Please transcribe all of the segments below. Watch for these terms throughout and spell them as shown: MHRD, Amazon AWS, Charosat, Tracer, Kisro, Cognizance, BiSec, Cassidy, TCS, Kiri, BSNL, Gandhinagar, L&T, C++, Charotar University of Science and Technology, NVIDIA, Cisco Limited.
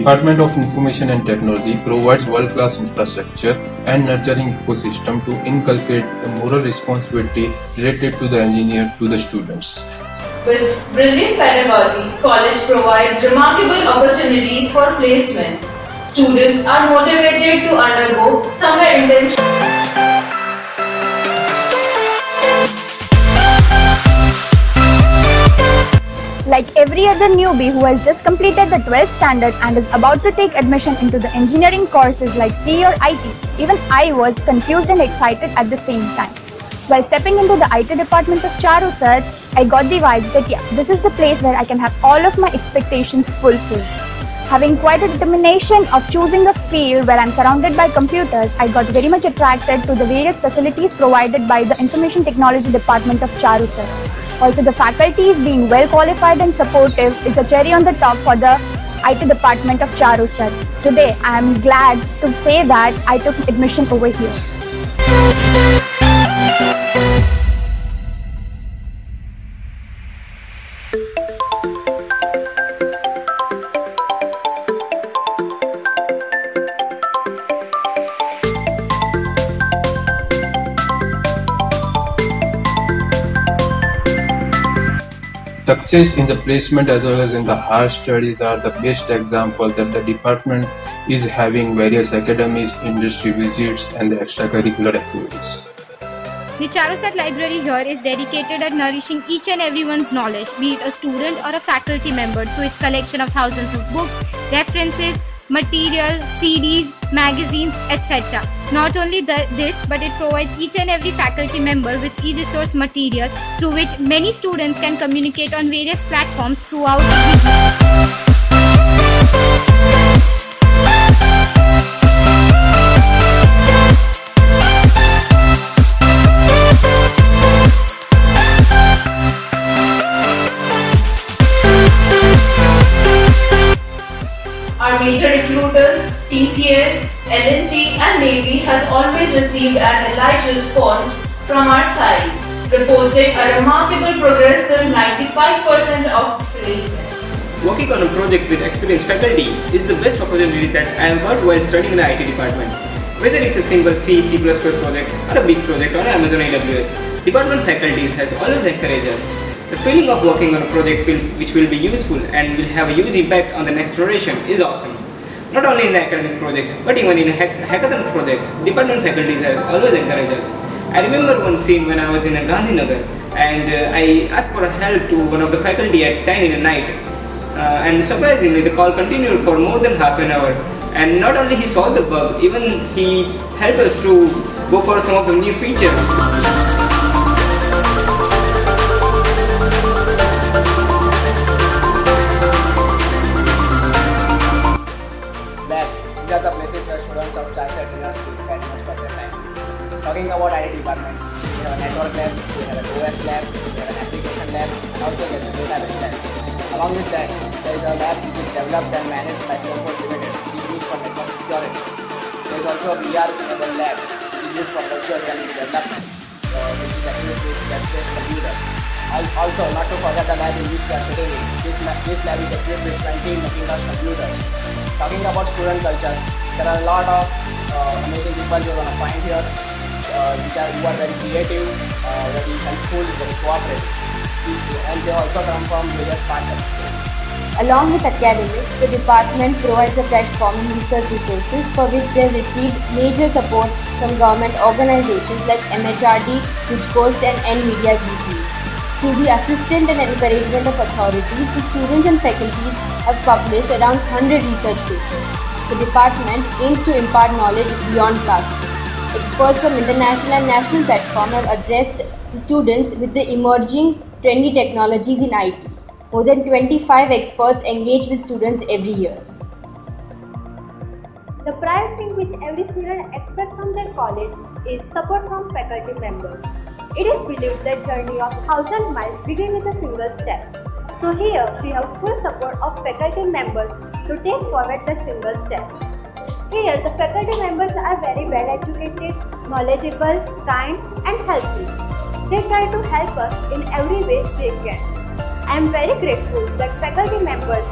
Department of Information and Technology provides world-class infrastructure and nurturing ecosystem to inculcate the moral responsibility related to the engineer to the students. With brilliant pedagogy, college provides remarkable opportunities for placements. Students are motivated to undergo summer internships. Like every other newbie who has just completed the 12th standard and is about to take admission into the engineering courses like CE or IT, even I was confused and excited at the same time. While stepping into the IT department of Charo Sir, I got the vibe that yeah, this is the place where I can have all of my expectations fulfilled. Having quite a determination of choosing a field where I'm surrounded by computers, I got very much attracted to the various facilities provided by the Information Technology Department of Charo Sir. Also, the faculties being well qualified and supportive is a cherry on the top for the IT department of Charo Sir. Today, I am glad to say that I took admission over here. Success in the placement as well as in the higher studies are the best example that the department is having various academies, industry visits and the extracurricular activities. The Charosat library here is dedicated at nourishing each and everyone's knowledge, be it a student or a faculty member, through its collection of thousands of books, references, material, CDs, magazines, etc. Not only this, but it provides each and every faculty member with e-resource material through which many students can communicate on various platforms throughout the Major recruiters, TCS, L&T and Navy has always received an elite response from our side, reporting a remarkable progressive 95% of placement. Working on a project with experienced faculty is the best opportunity that I have got while studying in the IT department. Whether it's a simple C++ project or a big project on Amazon AWS, department faculties has always encouraged us. The feeling of working on a project which will be useful and will have a huge impact on the next generation is awesome. Not only in academic projects, but even in hackathon projects, department faculties has always encouraged us. I remember one scene when I was in Gandhinagar and I asked for help to one of the faculty at 10 in the night. And surprisingly, the call continued for more than half an hour. And not only he solved the bug, even he helped us to go for some of the new features. Talking about IT department, we have a network lab, we have an OS lab, we have an application lab, and also there's a database lab. Along with that, there is a lab which is developed and managed by Cisco Limited, which is used for network security. There is also a VR-enabled lab, which is used for virtual reality development, which is equipped with web-based computers. Also, not to forget the lab in which we are sitting in, this lab is equipped with 20 Macintosh computers. Talking about student culture, there are a lot of amazing people you are going to find here. Who are very creative, very helpful, very cooperative, and they also come from various parts of the state. Along with academics, the department provides a platform and research resources for which they have received major support from government organizations like MHRD, Cisco, and NVIDIA GC. Through the assistance and encouragement of authorities, the students and faculties have published around 100 research papers. The department aims to impart knowledge beyond classrooms. Experts from international and national platforms have addressed students with the emerging trendy technologies in IT. More than 25 experts engage with students every year. The prime thing which every student expects from their college is support from faculty members. It is believed that journey of 1,000 miles begins with a single step. So here we have full support of faculty members to take forward the single step. Here, the faculty members are very well educated, knowledgeable, kind and helpful. They try to help us in every way they can. I am very grateful that faculty members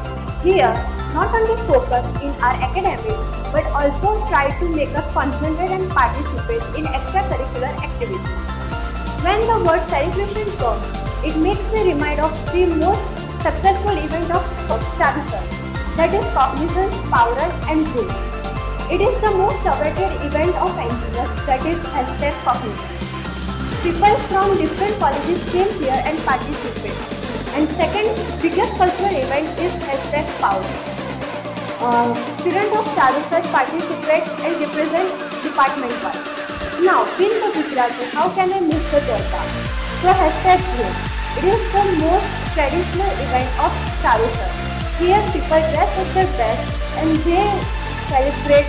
here not only focus in our academics but also try to make us concentrate and participate in extracurricular activities. When the word celebration comes, it makes me remind of the most successful event of Charotar, that is Cognizance, Powder and Good. It is the most awaited event of engineers, that is hashtag Cognizance. People from different colleges came here and participated. And second biggest cultural event is hashtag Powder. Students of Charotar participate and represent department-wise. Now, in the Gujarati, how can I miss the Delta? So hashtag Green. It is the most traditional event of Charotar. Here people dress as their best and they celebrate.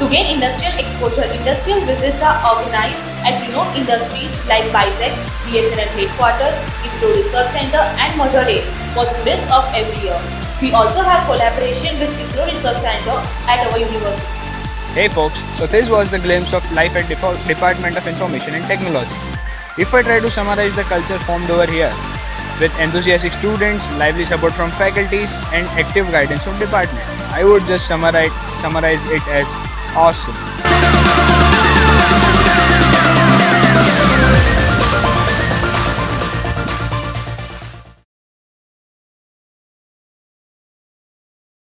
To gain industrial exposure, industrial visits are organized at renowned industries like BiSec, BSNL headquarters, Kisro Research Center and MHRD for students of every year. We also have collaboration with Cisco Research Center at our university. Hey folks, so this was the glimpse of life at Department of Information and Technology. If I try to summarize the culture formed over here, with enthusiastic students, lively support from faculties and active guidance from department, I would just summarize it as awesome.